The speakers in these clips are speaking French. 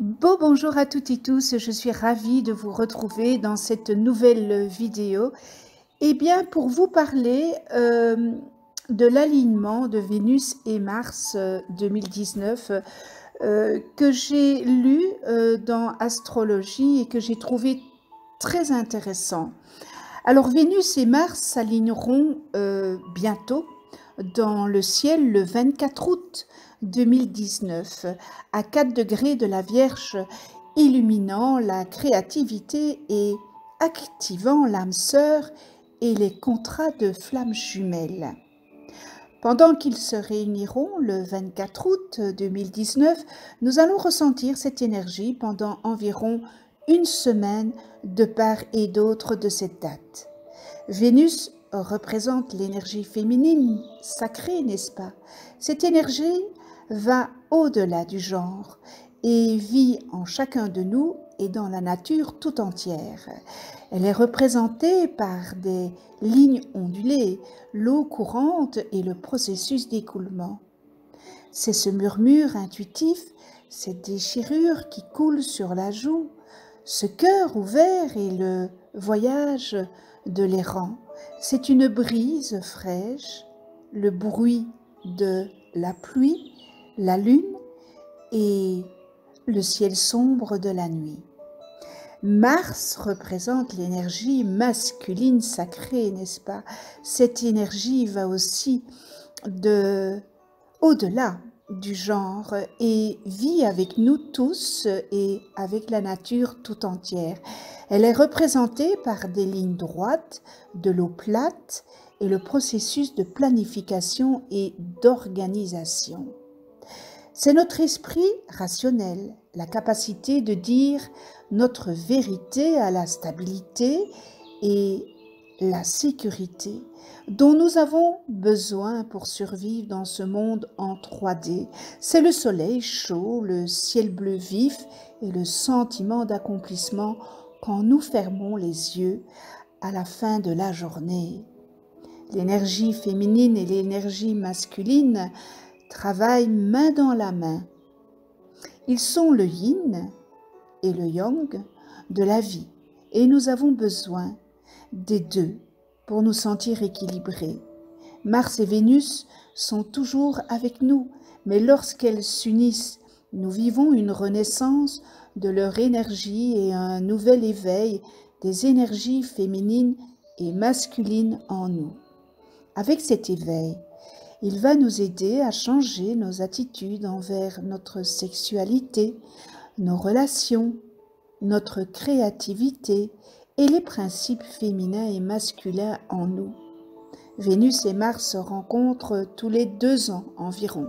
Bon bonjour à toutes et tous, je suis ravie de vous retrouver dans cette nouvelle vidéo. Eh bien, pour vous parler de l'alignement de Vénus et Mars 2019 que j'ai lu dans Astrologie et que j'ai trouvé très intéressant. Alors, Vénus et Mars s'aligneront bientôt dans le ciel le 24 août 2019, à 4 degrés de la Vierge, illuminant la créativité et activant l'âme sœur et les contrats de flammes jumelles. Pendant qu'ils se réuniront le 24 août 2019, nous allons ressentir cette énergie pendant environ une semaine de part et d'autre de cette date. Vénus représente l'énergie féminine, sacrée, n'est-ce pas? Cette énergie va au-delà du genre et vit en chacun de nous et dans la nature tout entière. Elle est représentée par des lignes ondulées, l'eau courante et le processus d'écoulement. C'est ce murmure intuitif, cette déchirure qui coule sur la joue, ce cœur ouvert et le voyage de l'errant. C'est une brise fraîche, le bruit de la pluie, la lune et le ciel sombre de la nuit. Mars représente l'énergie masculine sacrée, n'est-ce pas? Cette énergie va aussi au-delà du genre et vit avec nous tous et avec la nature tout entière. Elle est représentée par des lignes droites, de l'eau plate et le processus de planification et d'organisation. C'est notre esprit rationnel, la capacité de dire notre vérité à la stabilité et la sécurité dont nous avons besoin pour survivre dans ce monde en 3D. C'est le soleil chaud, le ciel bleu vif et le sentiment d'accomplissement quand nous fermons les yeux à la fin de la journée. L'énergie féminine et l'énergie masculine travaillent main dans la main. Ils sont le yin et le yang de la vie et nous avons besoin des deux pour nous sentir équilibrés. Mars et Vénus sont toujours avec nous, mais lorsqu'elles s'unissent, nous vivons une renaissance de leur énergie et un nouvel éveil des énergies féminines et masculines en nous. Avec cet éveil, il va nous aider à changer nos attitudes envers notre sexualité, nos relations, notre créativité et les principes féminins et masculins en nous. Vénus et Mars se rencontrent tous les 2 ans environ,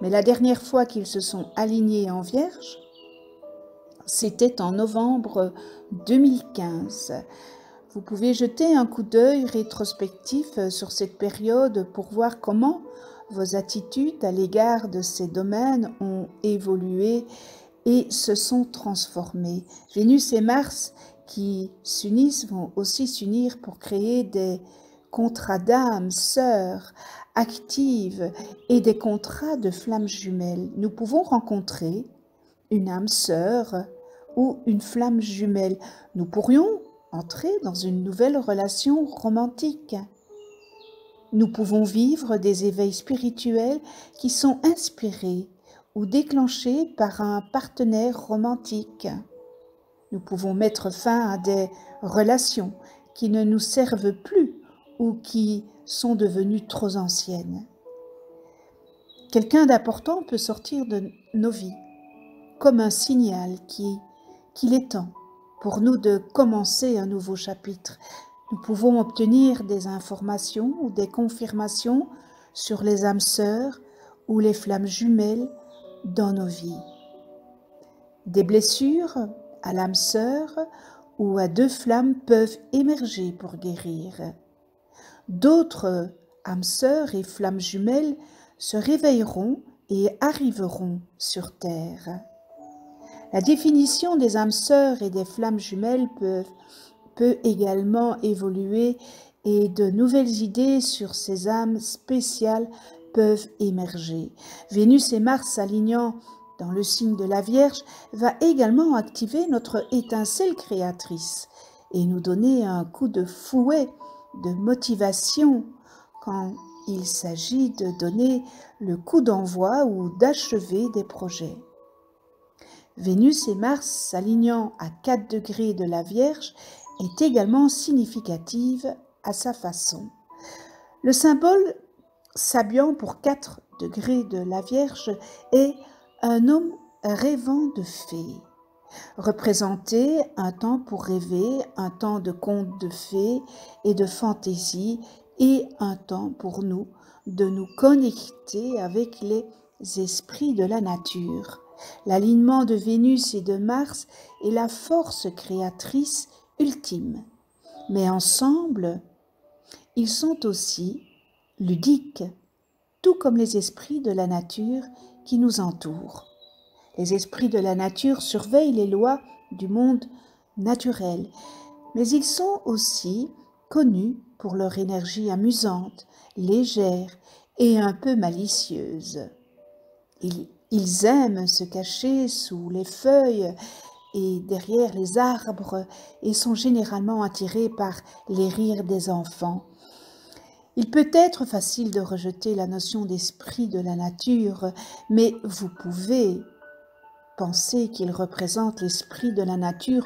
mais la dernière fois qu'ils se sont alignés en Vierge, c'était en novembre 2015. Vous pouvez jeter un coup d'œil rétrospectif sur cette période pour voir comment vos attitudes à l'égard de ces domaines ont évolué et se sont transformées. Vénus et Mars qui s'unissent vont aussi s'unir pour créer des contrats d'âme, sœurs, actives et des contrats de flammes jumelles. Nous pouvons rencontrer une âme sœur ou une flamme jumelle. Nous pourrions entrer dans une nouvelle relation romantique. Nous pouvons vivre des éveils spirituels qui sont inspirés ou déclenchés par un partenaire romantique. Nous pouvons mettre fin à des relations qui ne nous servent plus ou qui sont devenues trop anciennes. Quelqu'un d'important peut sortir de nos vies, comme un signal qu'il est temps pour nous de commencer un nouveau chapitre. Nous pouvons obtenir des informations ou des confirmations sur les âmes sœurs ou les flammes jumelles dans nos vies. Des blessures à l'âme sœur ou à deux flammes peuvent émerger pour guérir. D'autres âmes sœurs et flammes jumelles se réveilleront et arriveront sur Terre. La définition des âmes sœurs et des flammes jumelles peut également évoluer et de nouvelles idées sur ces âmes spéciales peuvent émerger. Vénus et Mars s'alignant dans le signe de la Vierge, va également activer notre étincelle créatrice et nous donner un coup de fouet, de motivation, quand il s'agit de donner le coup d'envoi ou d'achever des projets. Vénus et Mars s'alignant à 4 degrés de la Vierge est également significative à sa façon. Le symbole s'habillant pour 4 degrés de la Vierge est un homme rêvant de fées. Représenter un temps pour rêver, un temps de contes de fées et de fantaisie, et un temps pour nous de nous connecter avec les esprits de la nature. L'alignement de Vénus et de Mars est la force créatrice ultime. Mais ensemble, ils sont aussi ludiques, tout comme les esprits de la nature qui nous entourent. Les esprits de la nature surveillent les lois du monde naturel, mais ils sont aussi connus pour leur énergie amusante, légère et un peu malicieuse. Ils aiment se cacher sous les feuilles et derrière les arbres et sont généralement attirés par les rires des enfants. Il peut être facile de rejeter la notion d'esprit de la nature, mais vous pouvez penser qu'il représente l'esprit de la nature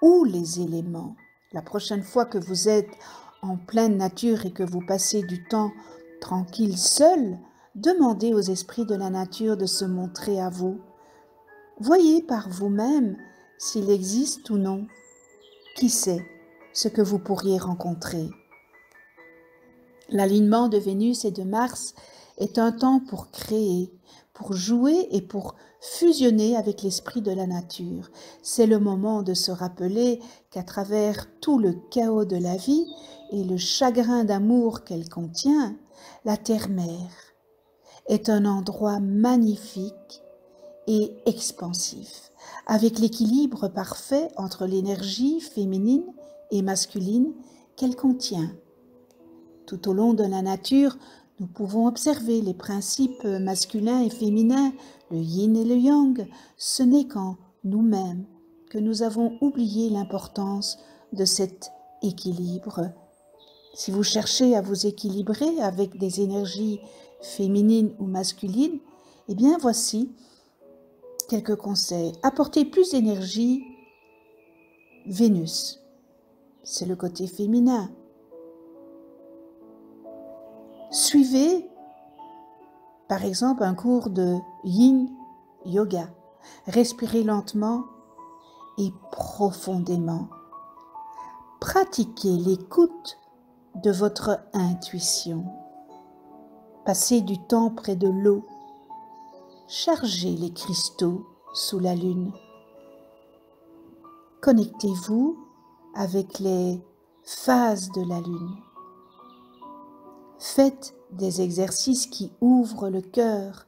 ou les éléments. La prochaine fois que vous êtes en pleine nature et que vous passez du temps tranquille seul, demandez aux esprits de la nature de se montrer à vous. Voyez par vous-même s'il existe ou non. Qui sait ce que vous pourriez rencontrer? L'alignement de Vénus et de Mars est un temps pour créer, pour jouer et pour fusionner avec l'esprit de la nature. C'est le moment de se rappeler qu'à travers tout le chaos de la vie et le chagrin d'amour qu'elle contient, la terre-mère est un endroit magnifique et expansif, avec l'équilibre parfait entre l'énergie féminine et masculine qu'elle contient. Tout au long de la nature, nous pouvons observer les principes masculins et féminins, le yin et le yang. Ce n'est qu'en nous-mêmes que nous avons oublié l'importance de cet équilibre. Si vous cherchez à vous équilibrer avec des énergies féminine ou masculine, eh bien voici quelques conseils. Apportez plus d'énergie, Vénus, c'est le côté féminin. Suivez par exemple un cours de yin yoga. Respirez lentement et profondément. Pratiquez l'écoute de votre intuition. Passez du temps près de l'eau, chargez les cristaux sous la lune. Connectez-vous avec les phases de la lune. Faites des exercices qui ouvrent le cœur.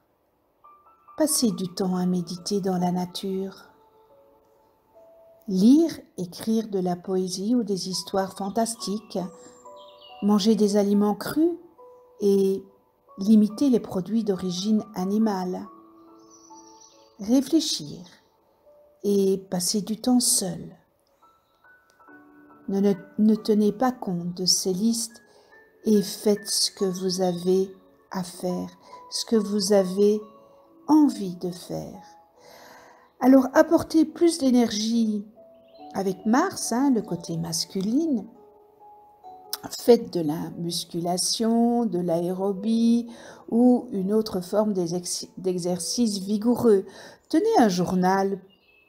Passez du temps à méditer dans la nature. Lire, écrire de la poésie ou des histoires fantastiques. Mangez des aliments crus et limiter les produits d'origine animale, réfléchir et passer du temps seul. Ne tenez pas compte de ces listes et faites ce que vous avez à faire, ce que vous avez envie de faire. Alors apportez plus d'énergie avec Mars, le côté masculine. Faites de la musculation, de l'aérobie ou une autre forme d'exercice vigoureux. Tenez un journal,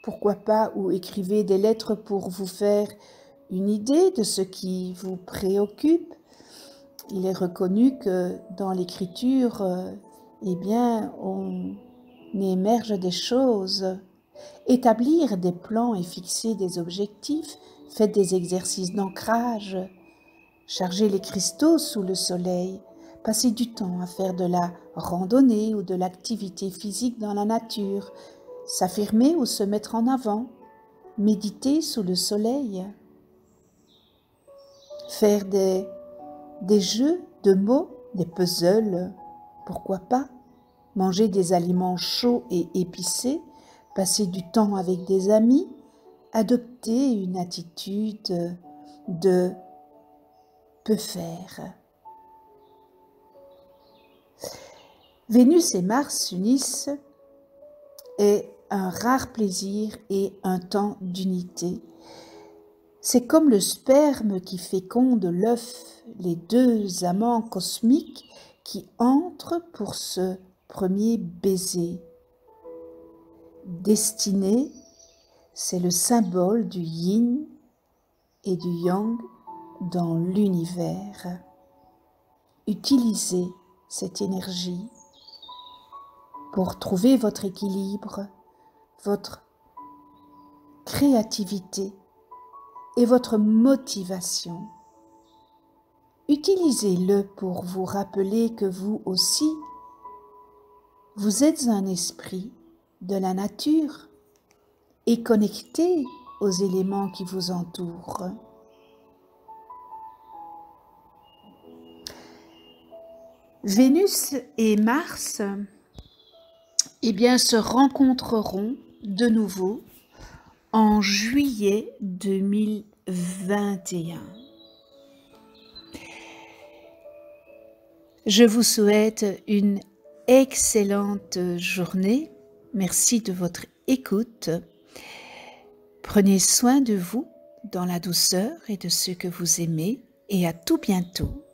pourquoi pas, ou écrivez des lettres pour vous faire une idée de ce qui vous préoccupe. Il est reconnu que dans l'écriture, on émerge des choses. Établir des plans et fixer des objectifs. Faites des exercices d'ancrage. Chargez les cristaux sous le soleil, passez du temps à faire de la randonnée ou de l'activité physique dans la nature, s'affirmer ou se mettre en avant, méditer sous le soleil, faire des jeux de mots, des puzzles, pourquoi pas, manger des aliments chauds et épicés, passer du temps avec des amis, adopter une attitude de peu faire. Vénus et Mars s'unissent et un rare plaisir et un temps d'unité. C'est comme le sperme qui féconde l'œuf, les deux amants cosmiques qui entrent pour ce premier baiser. Destinée, c'est le symbole du yin et du yang dans l'univers. Utilisez cette énergie pour trouver votre équilibre, votre créativité et votre motivation. Utilisez-le pour vous rappeler que vous aussi, vous êtes un esprit de la nature et connecté aux éléments qui vous entourent. Vénus et Mars, eh bien, se rencontreront de nouveau en juillet 2021. Je vous souhaite une excellente journée. Merci de votre écoute. Prenez soin de vous dans la douceur et de ceux que vous aimez, et à tout bientôt.